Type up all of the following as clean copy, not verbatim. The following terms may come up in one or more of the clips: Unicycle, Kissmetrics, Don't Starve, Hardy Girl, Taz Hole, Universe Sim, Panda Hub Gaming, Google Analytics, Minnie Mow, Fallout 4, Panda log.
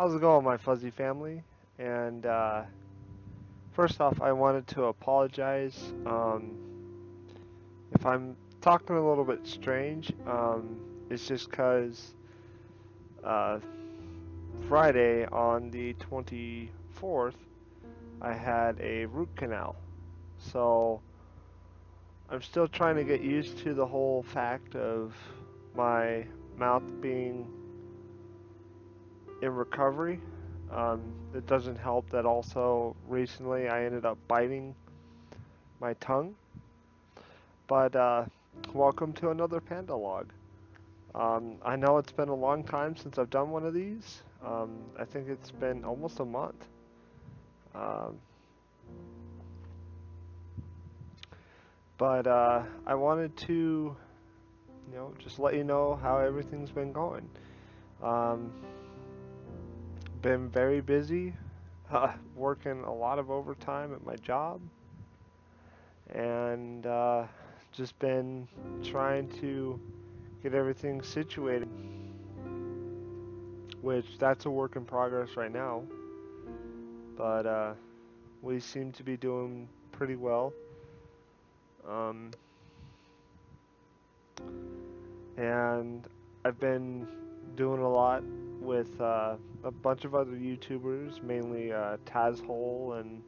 How's it going, my fuzzy family? And first off, I wanted to apologize if I'm talking a little bit strange. It's just because Friday on the 24th, I had a root canal. So I'm still trying to get used to the whole fact of my mouth being in recovery. It doesn't help that also recently I ended up biting my tongue. But welcome to another Panda Log. I know it's been a long time since I've done one of these. I think it's been almost a month. But I wanted to, you know, just let you know how everything's been going. Been very busy, working a lot of overtime at my job, and just been trying to get everything situated, which that's a work in progress right now, but we seem to be doing pretty well. And I've been doing a lot with a bunch of other YouTubers, mainly Taz Hole and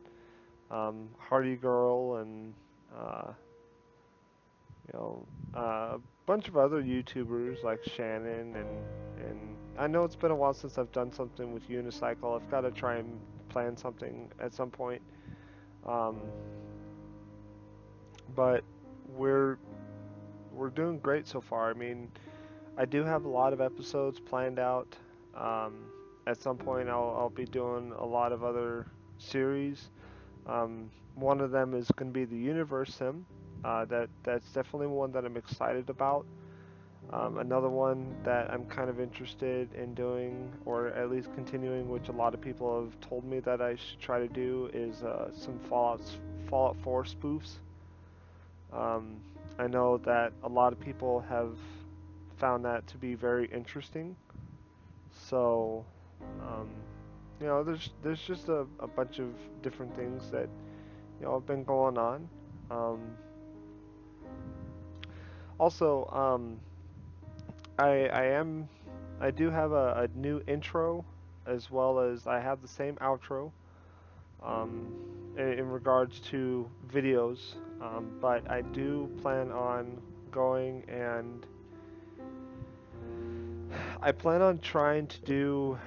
Hardy Girl and you know, a bunch of other YouTubers like Shannon, and I know it's been a while since I've done something with Unicycle. I've got to try and plan something at some point. But we're doing great so far. I mean, I do have a lot of episodes planned out. At some point I'll be doing a lot of other series. One of them is going to be the Universe Sim. That's definitely one that I'm excited about. Another one that I'm kind of interested in doing, or at least continuing, which a lot of people have told me that I should try to do, is some Fallout 4 spoofs. I know that a lot of people have found that to be very interesting. So, you know, there's just a bunch of different things that, you know, have been going on. Also, I do have a new intro, as well as I have the same outro, in regards to videos, but I do plan on going and I plan on trying to do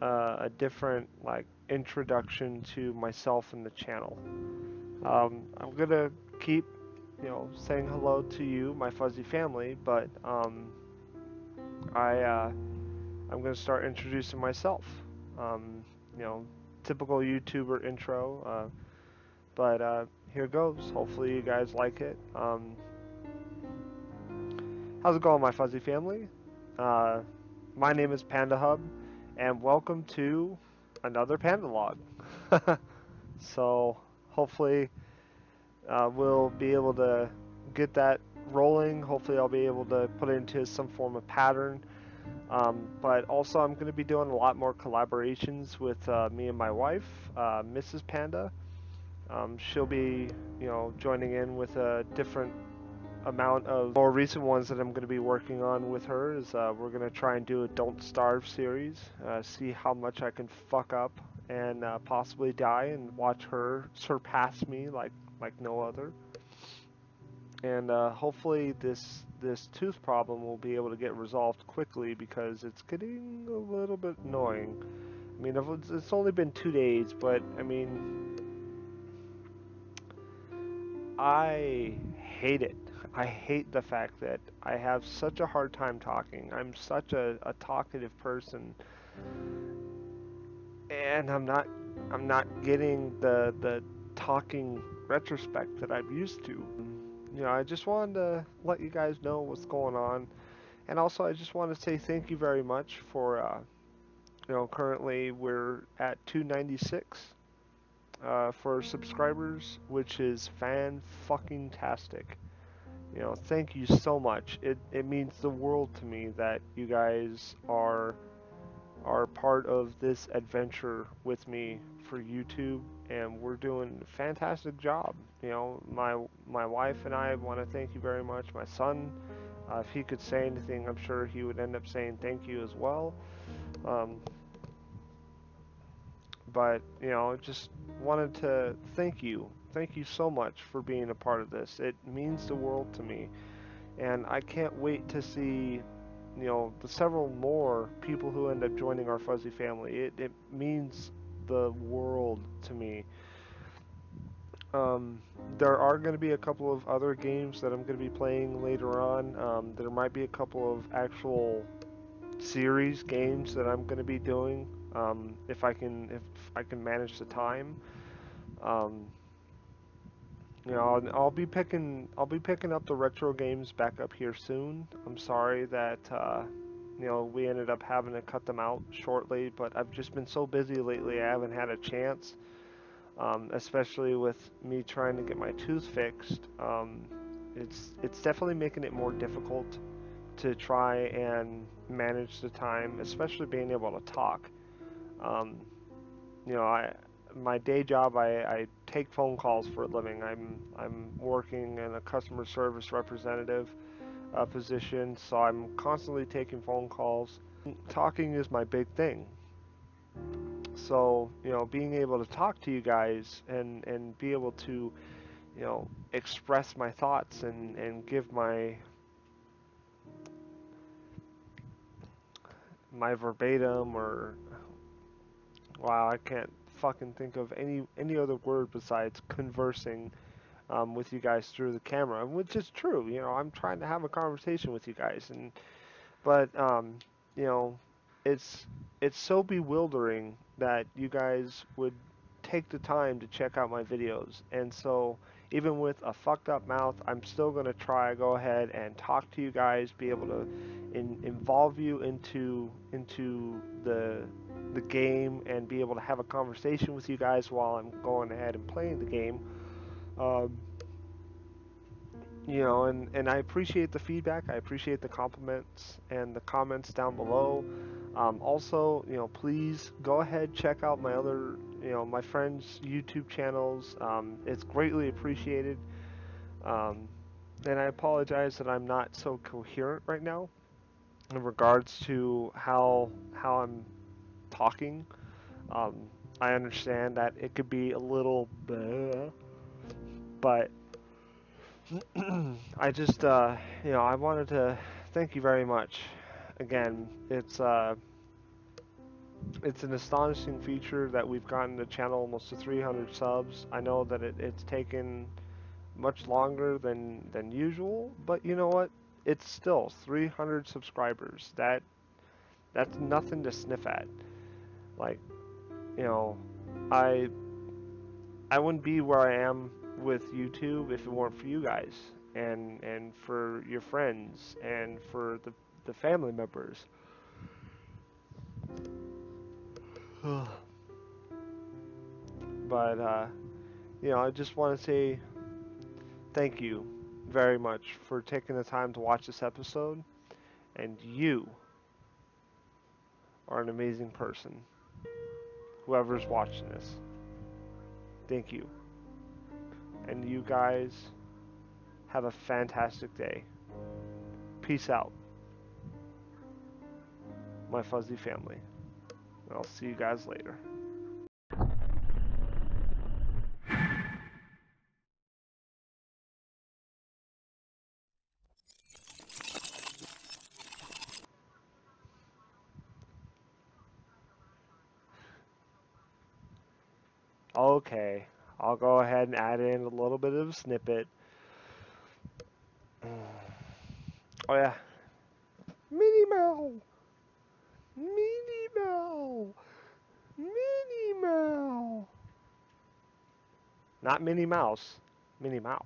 a different, like, introduction to myself and the channel. I'm gonna keep, you know, saying hello to you, my fuzzy family, but I'm gonna start introducing myself. You know, typical YouTuber intro, but here goes. Hopefully you guys like it. How's it going, my fuzzy family? My name is Panda Hub, and welcome to another Panda Log. So hopefully we'll be able to get that rolling. Hopefully I'll be able to put it into some form of pattern. But also I'm going to be doing a lot more collaborations with me and my wife, Mrs. Panda. She'll be, you know, joining in with a different amount of more recent ones that I'm going to be working on with her. Is we're going to try and do a Don't Starve series, see how much I can fuck up and possibly die, and watch her surpass me like no other. And hopefully this tooth problem will be able to get resolved quickly, because it's getting a little bit annoying. I mean, it's only been 2 days, but I mean, I hate it. I hate the fact that I have such a hard time talking. I'm such a talkative person, and I'm not getting the talking retrospect that I'm used to. You know, I just wanted to let you guys know what's going on, and also I just want to say thank you very much for, you know, currently we're at 296 for subscribers, which is fan-fucking-tastic. You know, thank you so much. It means the world to me that you guys are are part of this adventure with me for YouTube, and we're doing a fantastic job. You know, my wife and I want to thank you very much. My son, if he could say anything, I'm sure he would end up saying thank you as well. But, you know, just wanted to thank you. Thank you so much for being a part of this. It means the world to me. And I can't wait to see, you know, the several more people who end up joining our fuzzy family. It means the world to me. There are going to be a couple of other games that I'm going to be playing later on. There might be a couple of actual series games that I'm going to be doing, if I can manage the time. You know, I'll be picking up the retro games back up here soon. I'm sorry that you know, we ended up having to cut them out shortly, but I've just been so busy lately I haven't had a chance. Especially with me trying to get my tooth fixed, it's definitely making it more difficult to try and manage the time, especially being able to talk. You know, my day job, I take phone calls for a living. I'm working in a customer service representative position, so I'm constantly taking phone calls. Talking is my big thing. So, you know, being able to talk to you guys and be able to, you know, express my thoughts and give my verbatim, or wow, I can't fucking think of any other word besides conversing with you guys through the camera, which is true. You know, I'm trying to have a conversation with you guys, but you know, it's so bewildering that you guys would take the time to check out my videos. And so even with a fucked up mouth, I'm still going to try go ahead and talk to you guys, be able to involve you into the game, and be able to have a conversation with you guys while I'm going ahead and playing the game. You know, and I appreciate the feedback. I appreciate the compliments and the comments down below. Also, you know, please go ahead, check out my other, you know, my friends' YouTube channels. It's greatly appreciated. And I apologize that I'm not so coherent right now in regards to how I'm talking. I understand that it could be a little bleh, but I just, you know, I wanted to thank you very much. Again, it's an astonishing feature that we've gotten the channel almost to 300 subs. I know that it's taken much longer than usual, but you know what? It's still 300 subscribers. That's nothing to sniff at. Like, you know, I wouldn't be where I am with YouTube if it weren't for you guys and for your friends and for the family members. But you know, I just want to say thank you very much for taking the time to watch this episode, and you are an amazing person, whoever's watching this. Thank you. And you guys have a fantastic day. Peace out, my fuzzy family. I'll see you guys later. Okay. I'll go ahead and add in a little bit of a snippet. Oh yeah. Minnie Mow! Minnie Mow! Minnie Mow! Not Minnie Mouse. Minnie Mow.